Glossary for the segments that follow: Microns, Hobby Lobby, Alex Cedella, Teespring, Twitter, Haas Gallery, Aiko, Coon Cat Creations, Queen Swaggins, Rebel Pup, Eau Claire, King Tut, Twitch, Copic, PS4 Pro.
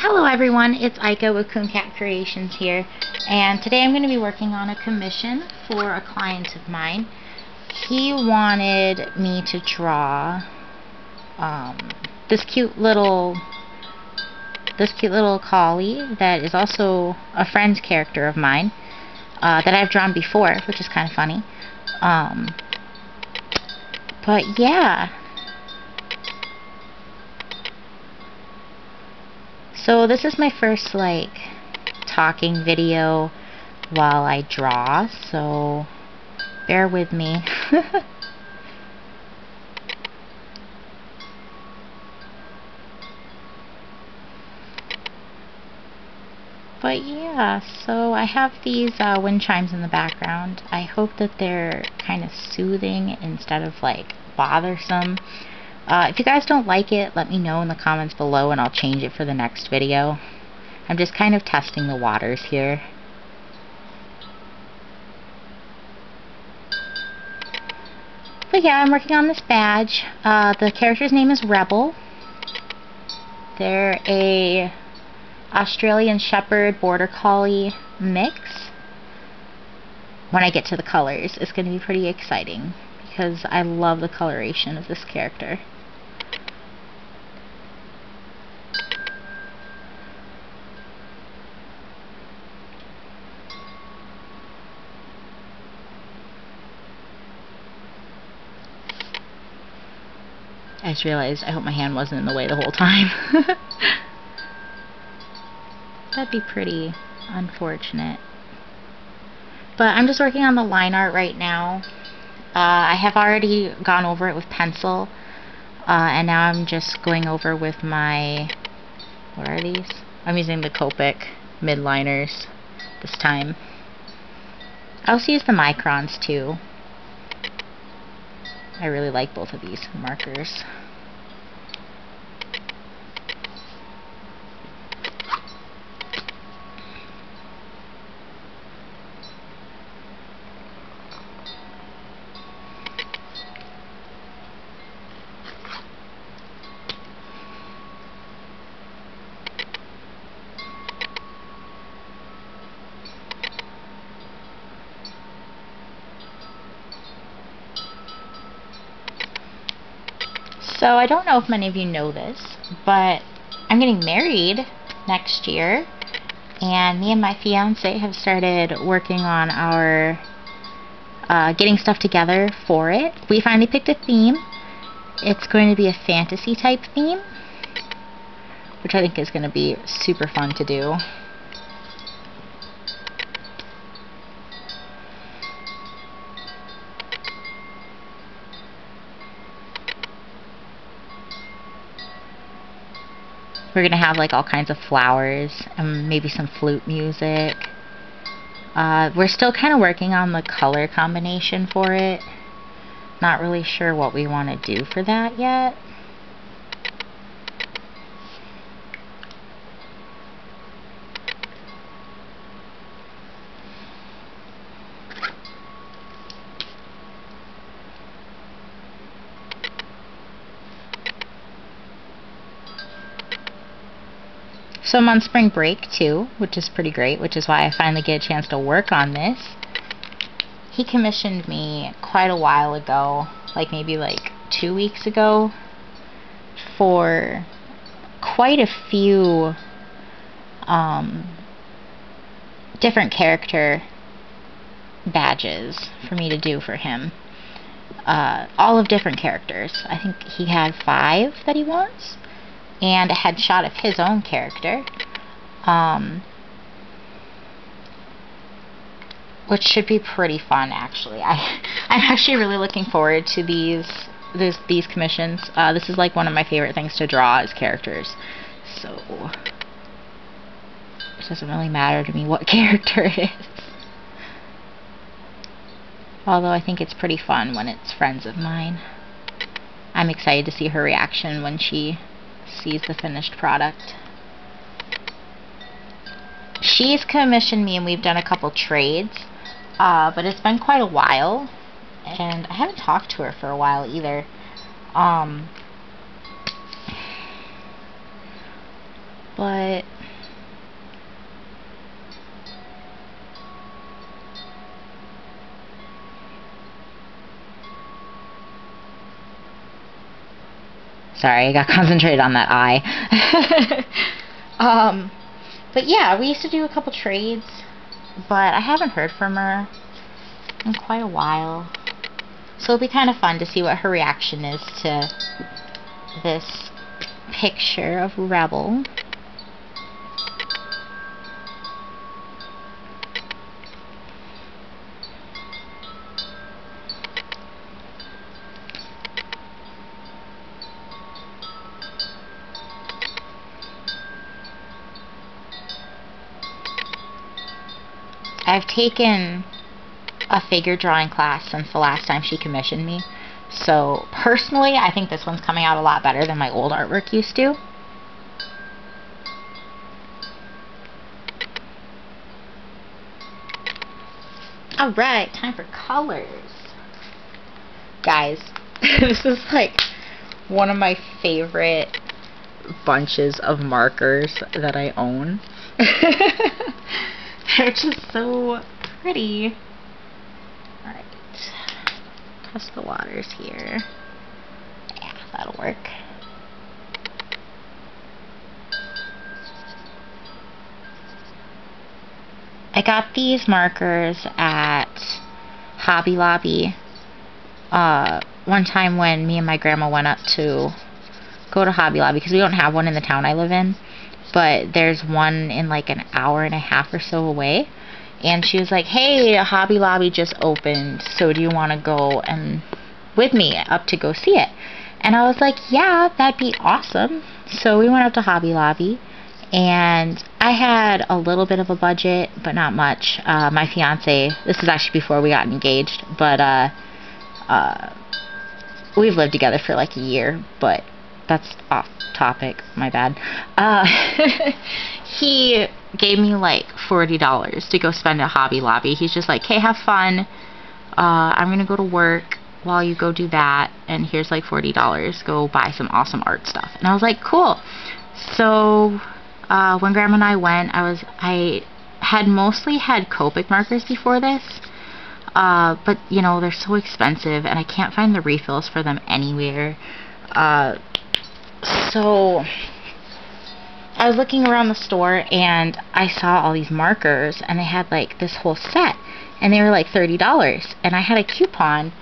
Hello everyone, it's Aiko with Coon Cat Creations here, and today I'm going to be working on a commission for a client of mine. He wanted me to draw this cute little collie that is also a friend's character of mine that I've drawn before, which is kind of funny. But yeah. So this is my first like talking video while I draw, so bear with me. But yeah, so I have these wind chimes in the background. I hope that they're kind of soothing instead of like bothersome. If you guys don't like it, let me know in the comments below and I'll change it for the next video. I'm just kind of testing the waters here. But yeah, I'm working on this badge. The character's name is Rebel. They're a Australian Shepherd Border Collie mix. When I get to the colors, it's going to be pretty exciting because I love the coloration of this character. I just realized I hope my hand wasn't in the way the whole time. That'd be pretty unfortunate. But I'm just working on the line art right now. I have already gone over it with pencil, and now I'm just going over with my, what are these? I'm using the Copic midliners this time. I also use the Microns too. I really like both of these markers. So I don't know if many of you know this, but I'm getting married next year, and me and my fiance have started working on our getting stuff together for it. We finally picked a theme. It's going to be a fantasy type theme, which I think is going to be super fun to do. We're going to have like all kinds of flowers and maybe some flute music. We're still kind of working on the color combination for it. Not really sure what we want to do for that yet. So I'm on spring break too, which is pretty great, which is why I finally get a chance to work on this. He commissioned me quite a while ago, like maybe like 2 weeks ago, for quite a few different character badges for me to do for him. All of different characters. I think he had 5 that he wants, and a headshot of his own character, which should be pretty fun actually. I'm actually really looking forward to these commissions. This is like one of my favorite things to draw is characters, so it doesn't really matter to me what character it is. Although I think it's pretty fun when it's friends of mine. I'm excited to see her reaction when she sees the finished product. She's commissioned me and we've done a couple trades, but it's been quite a while and I haven't talked to her for a while either. but sorry, I got concentrated on that eye. But yeah, we used to do a couple trades, but I haven't heard from her in quite a while. So it'll be kind of fun to see what her reaction is to this picture of Rebel. I've taken a figure drawing class since the last time she commissioned me, so personally I think this one's coming out a lot better than my old artwork used to. Alright, time for colors. Guys, this is like one of my favorite bunches of markers that I own. They're just so pretty. Alright. Test the waters here. Yeah, that'll work. I got these markers at Hobby Lobby one time when me and my grandma went up to go to Hobby Lobby, because we don't have one in the town I live in. But there's one in like an hour and a half or so away, and she was like, hey, Hobby Lobby just opened, so do you want to go and with me up to go see it? And I was like, yeah, that'd be awesome. So we went up to Hobby Lobby, and I had a little bit of a budget, but not much. My fiance, this is actually before we got engaged, but we've lived together for like a year, but that's off topic, my bad. He gave me like $40 to go spend at Hobby Lobby. He's just like, hey, have fun. I'm gonna go to work while you go do that, and here's like $40. Go buy some awesome art stuff. And I was like, cool. So when Grandma and I went, I had mostly had Copic markers before this. But you know, they're so expensive, and I can't find the refills for them anywhere. So I was looking around the store, and I saw all these markers, and they had like this whole set, and they were like $30, and I had a coupon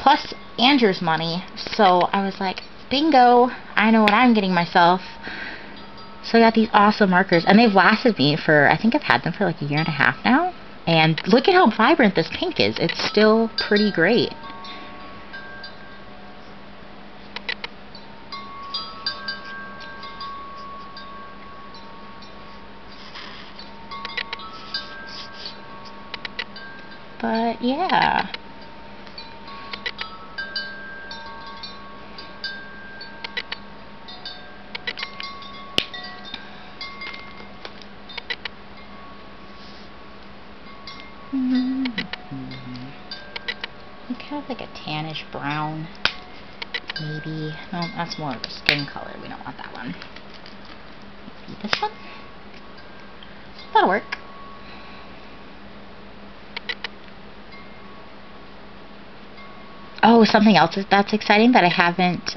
plus Andrew's money, so I was like, bingo, I know what I'm getting myself. So I got these awesome markers, and they've lasted me for, I think I've had them for like a year and a half now, and look at how vibrant this pink is. It's still pretty great. But yeah. Kind of like a tannish brown, maybe. No, that's more of a skin color. We don't want that one. Maybe this one. That'll work. Oh, something else that's exciting that I haven't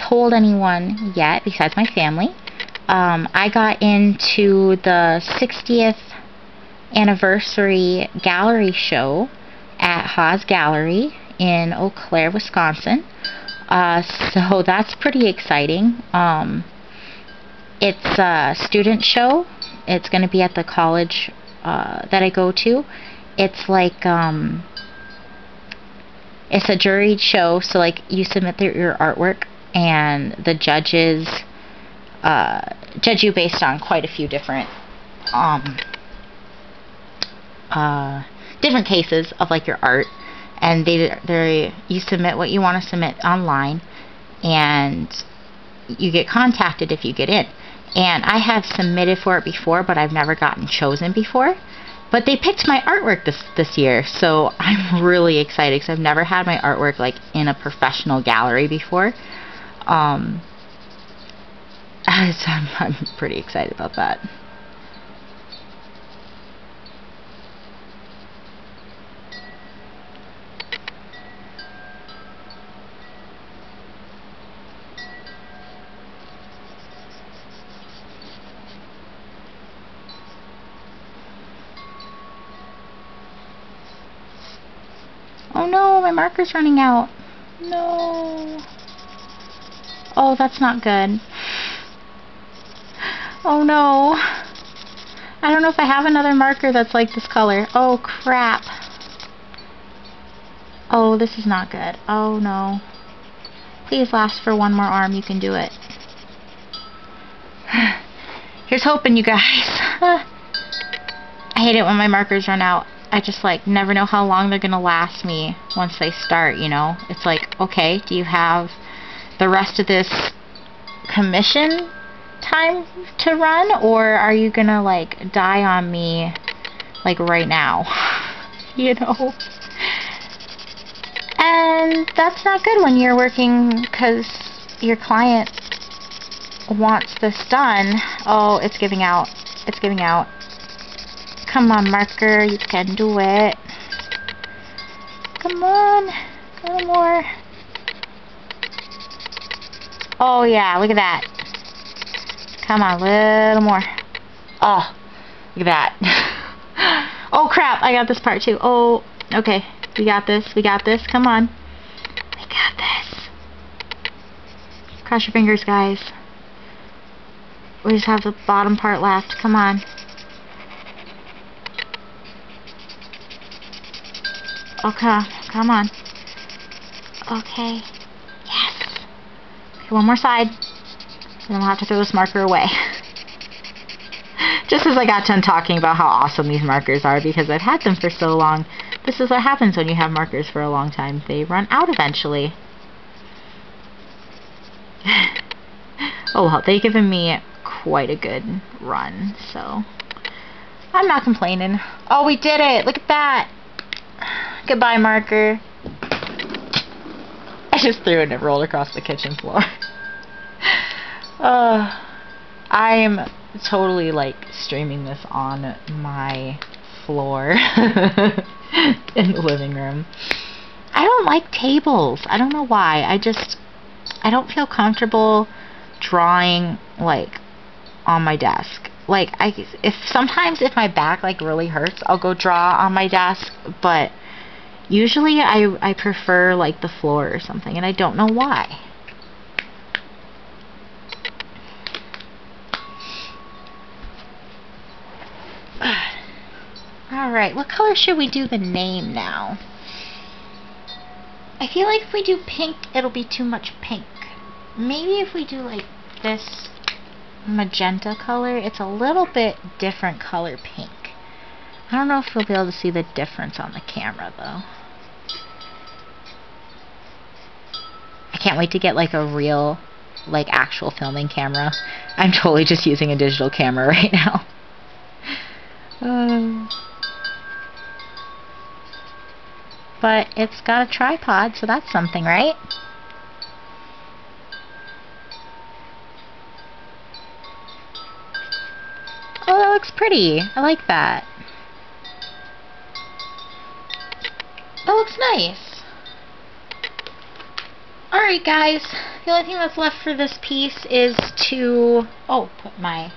told anyone yet besides my family. I got into the 60th anniversary gallery show at Haas Gallery in Eau Claire, Wisconsin. So that's pretty exciting. It's a student show. It's going to be at the college that I go to. It's like... It's a juried show, so like you submit your artwork, and the judges judge you based on quite a few different different cases of like your art, and you submit what you want to submit online, and you get contacted if you get in. And I have submitted for it before, but I've never gotten chosen before. But they picked my artwork this year, so I'm really excited, because I've never had my artwork like in a professional gallery before. guys, I'm pretty excited about that. Oh no, my marker's running out. No. Oh, that's not good. Oh no. I don't know if I have another marker that's like this color. Oh crap. Oh, this is not good. Oh no. Please last for one more arm. You can do it. Here's hoping, you guys. I hate it when my markers run out. I just like never know how long they're gonna last me once they start, you know. It's like, okay, do you have the rest of this commission time to run, or are you gonna like die on me like right now? You know? And that's not good when you're working because your client wants this done. Oh, it's giving out. It's giving out. Come on, marker, you can do it. Come on, a little more. Oh yeah, look at that. Come on, a little more. Oh, look at that. Oh crap, I got this part too. Oh, okay, we got this, we got this. Come on, we got this. Cross your fingers, guys. We just have the bottom part left. Come on. Okay, come on. Okay. Yes. Okay, one more side. And then we'll have to throw this marker away. Just as I got done talking about how awesome these markers are because I've had them for so long. This is what happens when you have markers for a long time. They run out eventually. Oh well, they've given me quite a good run, so I'm not complaining. Oh, we did it! Look at that! Goodbye, marker. I just threw it and it rolled across the kitchen floor. I'm totally like streaming this on my floor in the living room. I don't like tables. I don't know why. I don't feel comfortable drawing like on my desk. Like sometimes if my back like really hurts, I'll go draw on my desk, but usually I prefer like the floor or something, and I don't know why. Alright, what color should we do the name now? I feel like if we do pink, it'll be too much pink. Maybe if we do like this magenta color, it's a little bit different color pink. I don't know if you'll be able to see the difference on the camera, though. I can't wait to get, like, a real, like, actual filming camera. I'm totally just using a digital camera right now. But it's got a tripod, so that's something, right? Oh, that looks pretty. I like that. That looks nice. Alright, guys. The only thing that's left for this piece is to... Oh, put my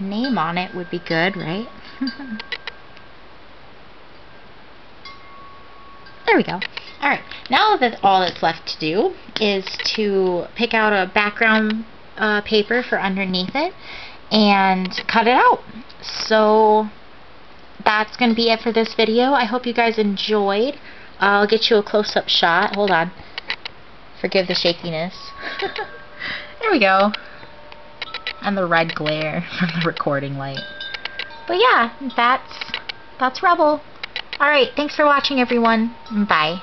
name on it would be good, right? There we go. Alright, now that all that's left to do is to pick out a background paper for underneath it and cut it out. So... that's going to be it for this video. I hope you guys enjoyed. I'll get you a close-up shot. Hold on. Forgive the shakiness. There we go. And the red glare from the recording light. But yeah, that's Rebel. Alright, thanks for watching, everyone. Bye.